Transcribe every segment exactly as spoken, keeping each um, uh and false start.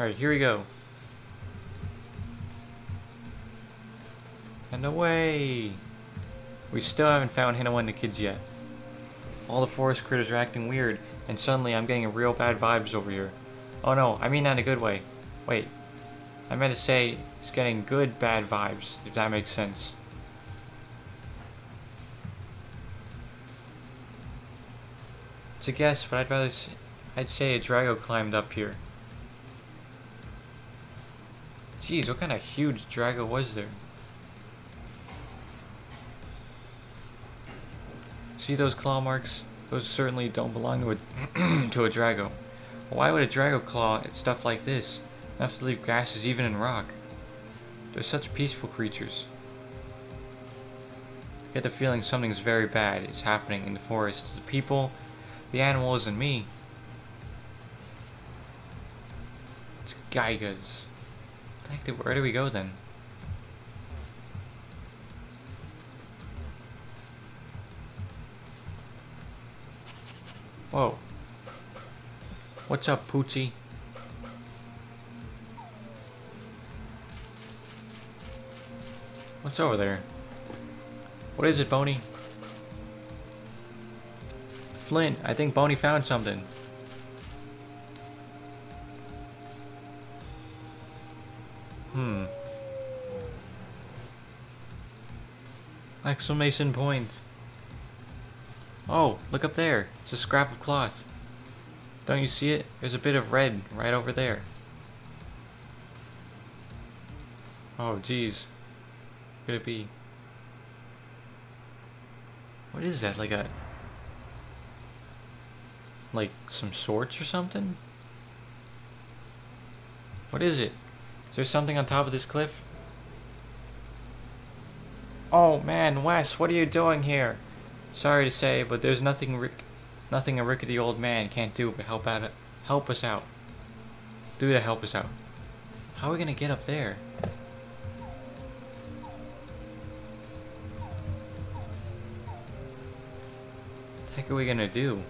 Alright, here we go. And away! We still haven't found Hannah and the kids yet. All the forest critters are acting weird, and suddenly I'm getting real bad vibes over here. Oh no, I mean that in a good way. Wait, I meant to say it's getting good bad vibes, if that makes sense. It's a guess, but I'd rather say, I'd say a Drago climbed up here. Jeez, what kind of huge Drago was there? See those claw marks? Those certainly don't belong to a to a Drago. Why would a Drago claw at stuff like this? Enough to leave gashes even in rock. They're such peaceful creatures. I get the feeling something's very bad is happening in the forest. The people, the animals, and me. It's Giygas. Heck, where do we go then? Whoa. What's up, Poochie? What's over there? What is it, Boney? Flint, I think Boney found something. Hmm. Exclamation point. Oh, look up there. It's a scrap of cloth. Don't you see it? There's a bit of red right over there. Oh, geez. What could it be? What is that? Like a... like some swords or something? What is it? Is there something on top of this cliff? Oh man, Wes, what are you doing here? Sorry to say, but there's nothing rick nothing a rickety old man can't do but help out help us out. Do to help us out. How are we gonna get up there? What the heck are we gonna do?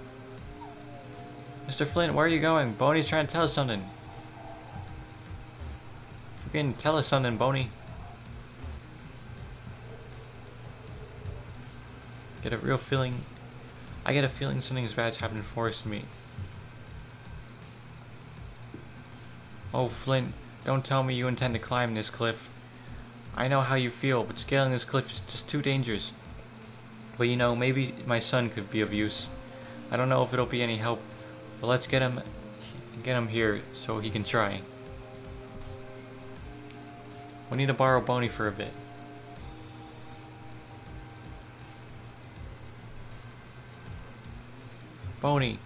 Mister Flint, where are you going? Boney's trying to tell us something. Freaking tell us something, Boney. Get a real feeling. I get a feeling something as bad as happening for us to me. Oh, Flint, don't tell me you intend to climb this cliff. I know how you feel, but scaling this cliff is just too dangerous. But you know, maybe my son could be of use. I don't know if it'll be any help, but let's get him, get him here so he can try. We need to borrow Boney for a bit. Boney,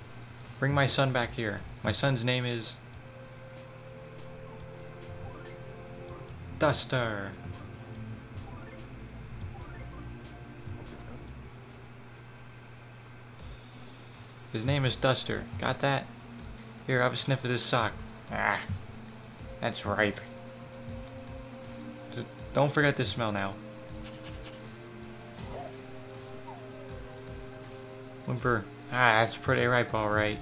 bring my son back here. My son's name is... Duster. His name is Duster. Got that? Here, have a sniff of this sock. Ah, that's ripe. Don't forget this smell now. Whimper. Ah, that's pretty ripe, alright.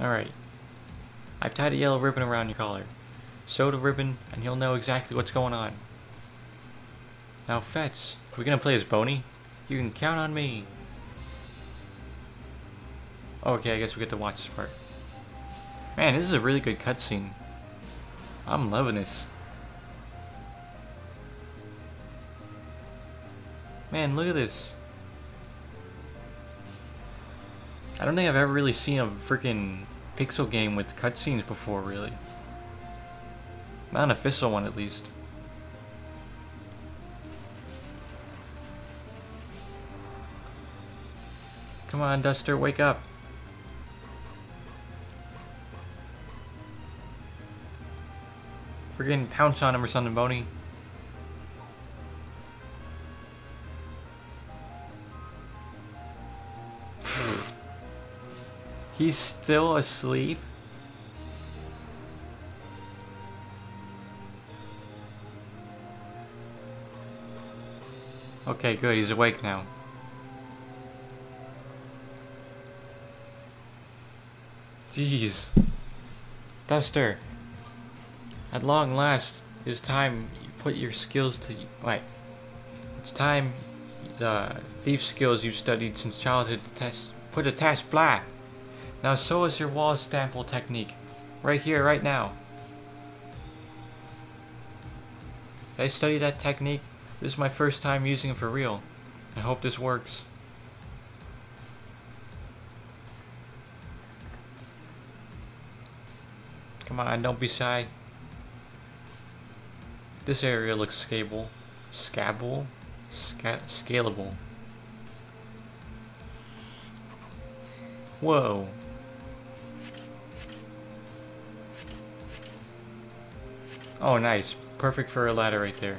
Alright. I've tied a yellow ribbon around your collar. Sew the ribbon, and he'll know exactly what's going on. Now, Fetz, are we gonna play as Boney? You can count on me. Okay, I guess we get to watch this part. Man, this is a really good cutscene. I'm loving this. Man, look at this. I don't think I've ever really seen a freaking pixel game with cutscenes before, really. Not an official one, at least. Come on, Duster, wake up. Freaking pounce on him or something, Boney. He's still asleep? Okay, good, he's awake now. Jeez. Duster. At long last, it is time you put your skills to... Wait. It's time the thief skills you've studied since childhood to test... Put a test, blah! Now so is your wall sample technique. Right here, right now. I studied that technique. This is my first time using it for real. I hope this works. Come on, don't be shy. This area looks scalable. Scalable? Sca scalable. Whoa. Oh, nice. Perfect for a ladder right there.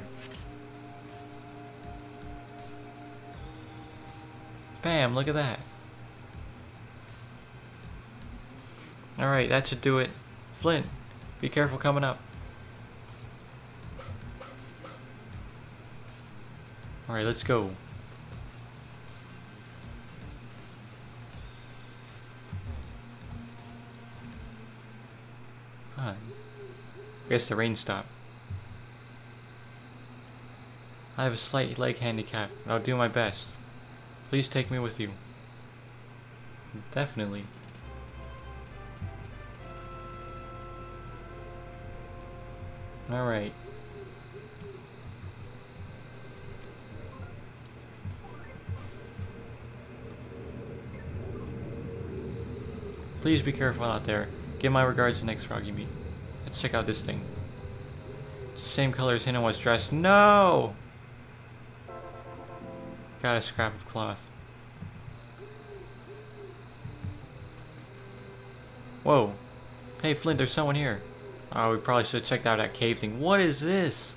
Bam, look at that. Alright, that should do it. Flint, be careful coming up. Alright, let's go. Huh. I guess the rain stopped. I have a slight leg handicap, but I'll do my best. Please take me with you. Definitely. Alright. Please be careful out there. Give my regards to the next frog you meet. Let's check out this thing. It's the same color as Hannah was dressed. No! Got a scrap of cloth. Whoa. Hey Flint, there's someone here. Oh, we probably should have checked out that cave thing. What is this?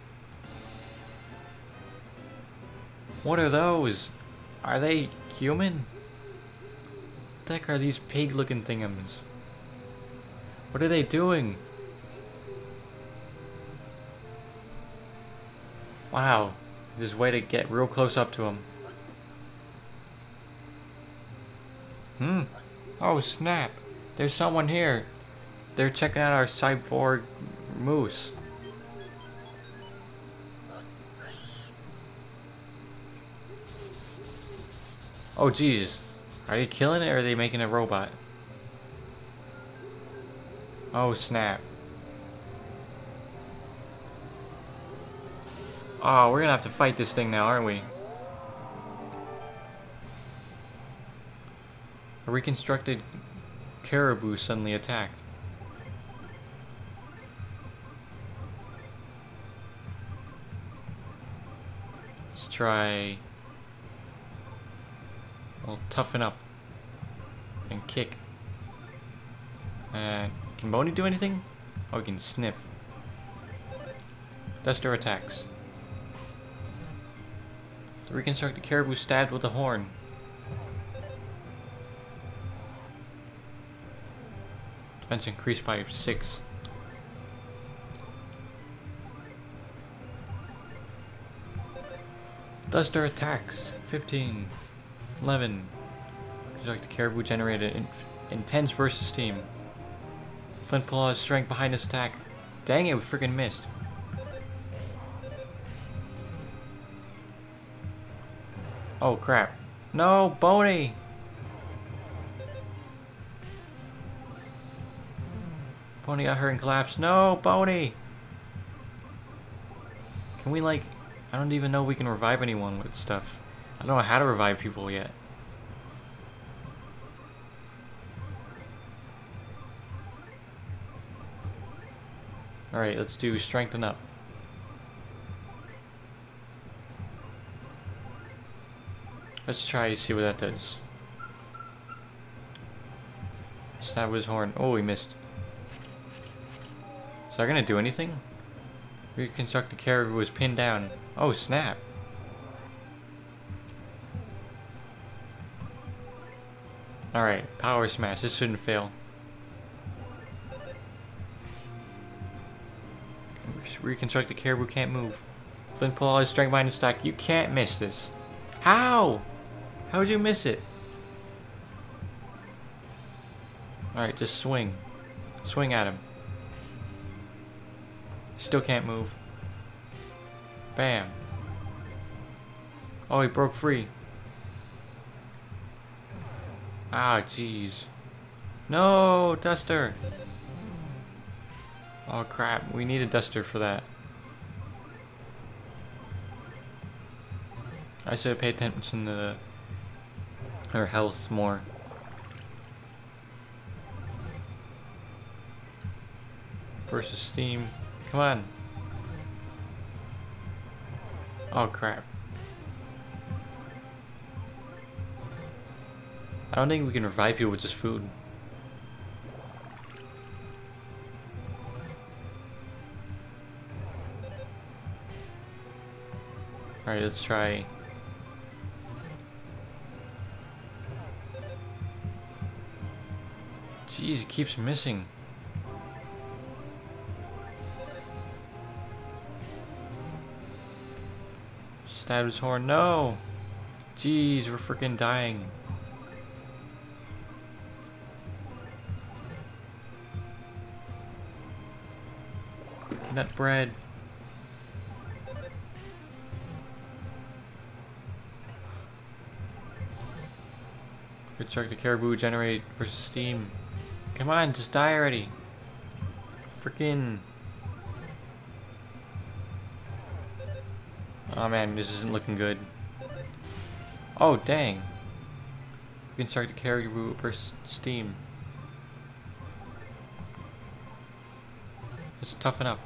What are those? Are they human? What the heck are these pig looking thingums? What are they doing? Wow. Just way to get real close up to them. Hmm. Oh snap. There's someone here. They're checking out our cyborg moose. Oh geez. Are they killing it or are they making a robot? Oh snap. Oh, we're gonna have to fight this thing now, aren't we? A reconstructed caribou suddenly attacked. Let's try... Well, toughen up. And kick. Uh, can Boney do anything? Oh, he can sniff. Duster attacks. The reconstructed caribou stabbed with a horn. Defense increased by six. Duster attacks. fifteen. eleven. Reconstructed caribou generated in intense burst of steam. Flint pulled his strength behind this attack. Dang it, we freaking missed. Oh crap. No, Boney! Boney got hurt and collapsed. No, Boney! Can we like... I don't even know if we can revive anyone with stuff. I don't know how to revive people yet. Alright, let's do strengthen up. Let's try to see what that does. Stab his horn. Oh, we missed. Is that gonna do anything? Reconstruct the caribou was pinned down. Oh, snap. Alright, power smash. This shouldn't fail. Reconstruct the caribou can't move. Flint pull all his strength behind his stack. You can't miss this. How? How would you miss it? Alright, just swing. Swing at him. Still can't move. Bam. Oh, he broke free. Ah, jeez. No, Duster. Oh, crap. We need a Duster for that. I should pay attention to her health more. Versus steam. Come on. Oh, crap. I don't think we can revive you with just food. Alright, let's try. Jeez, it keeps missing. Stab his horn. No! Jeez, we're freaking dying. That bread. Construct the caribou, generate versus steam. Come on, just die already. Freaking. Oh man, this isn't looking good. Oh dang. Construct the caribou versus steam. Let's toughen up.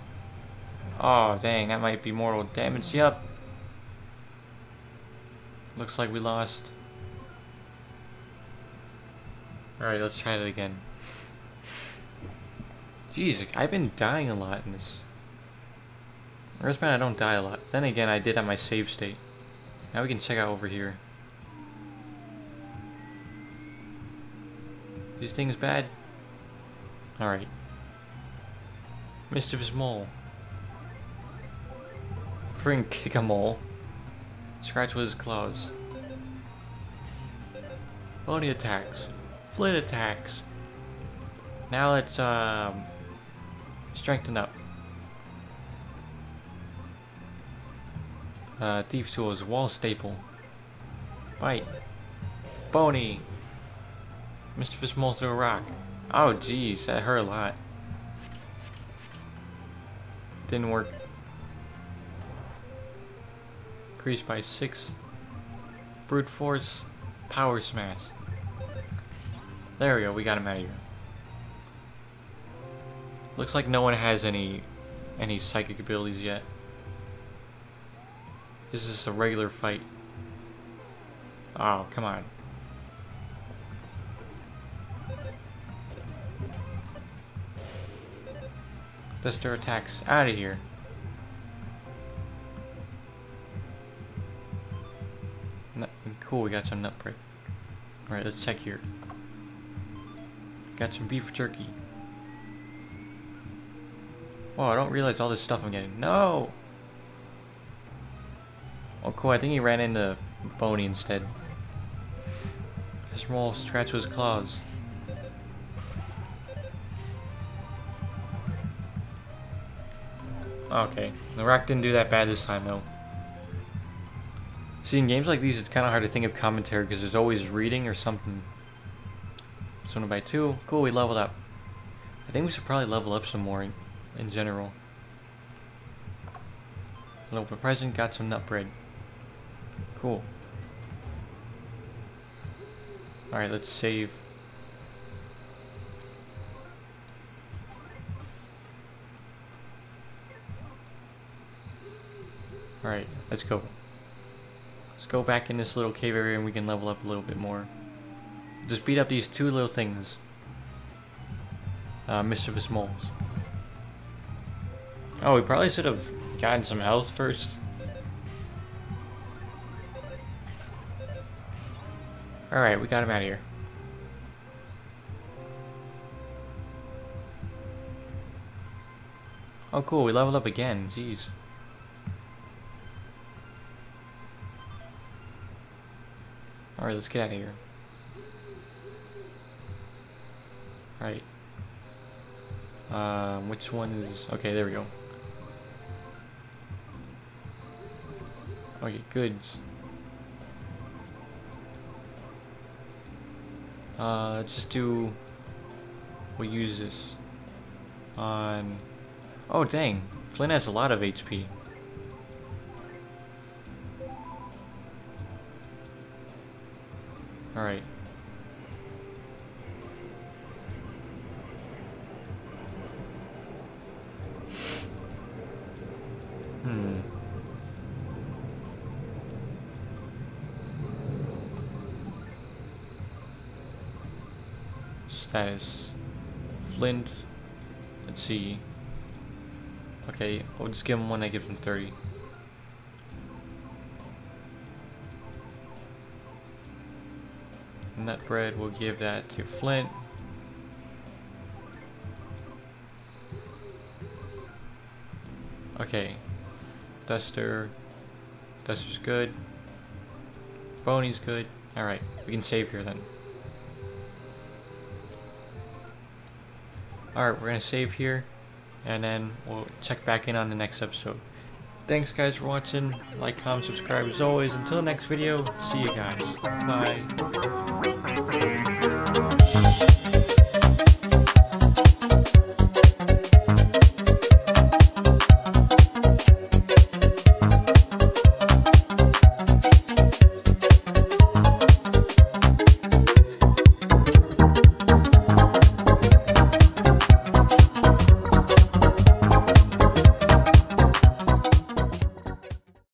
Oh dang, that might be mortal damage. Yep. Looks like we lost. Alright, let's try it again. Jeez, I've been dying a lot in this. Earthbound, I don't die a lot. Then again, I did have my save state. Now we can check out over here. This thing's bad. Alright. Mischievous mole. Freaking kick a mole. Scratch with his claws. Boney attacks. Flint attacks. Now let's um, strengthen up. Uh, thief tools, wall staple, bite, Boney, mischievous mole to a rock. Oh jeez, that hurt a lot. Didn't work. Increase by six. Brute force, power smash. There we go, we got him out of here. Looks like no one has any any psychic abilities yet. This is a regular fight. Oh, come on. Duster attacks, out of here. Cool, we got some nut break. Alright, let's check here. Got some beef jerky. Whoa, I don't realize all this stuff I'm getting. No! Oh, cool. I think he ran into Boney instead. This mole scratched with his claws. Okay. The rock didn't do that bad this time, though. See, in games like these, it's kind of hard to think of commentary because there's always reading or something. One by two. Cool, we leveled up. I think we should probably level up some more in, in general. A little present, got some nut bread. Cool. Alright, let's save. Alright, let's go. Let's go back in this little cave area and we can level up a little bit more. Just beat up these two little things. Uh, mischievous moles. Oh, we probably should have gotten some health first. Alright, we got him out of here. Oh cool, we leveled up again, jeez. Alright, let's get out of here. Alright. Um, which one is... Okay, there we go. Okay, goods. Uh, let's just do... We'll use this. On... Oh, dang. Flint has a lot of H P. Alright. Hmm. Status. Flint. Let's see. Okay, I'll just give him one that gives him thirty. Nut bread, we'll give that to Flint. Okay. Duster. Duster's good. Boney's good. Alright, we can save here then. Alright, we're gonna save here. And then we'll check back in on the next episode. Thanks guys for watching. Like, comment, subscribe as always. Until next video, see you guys. Bye.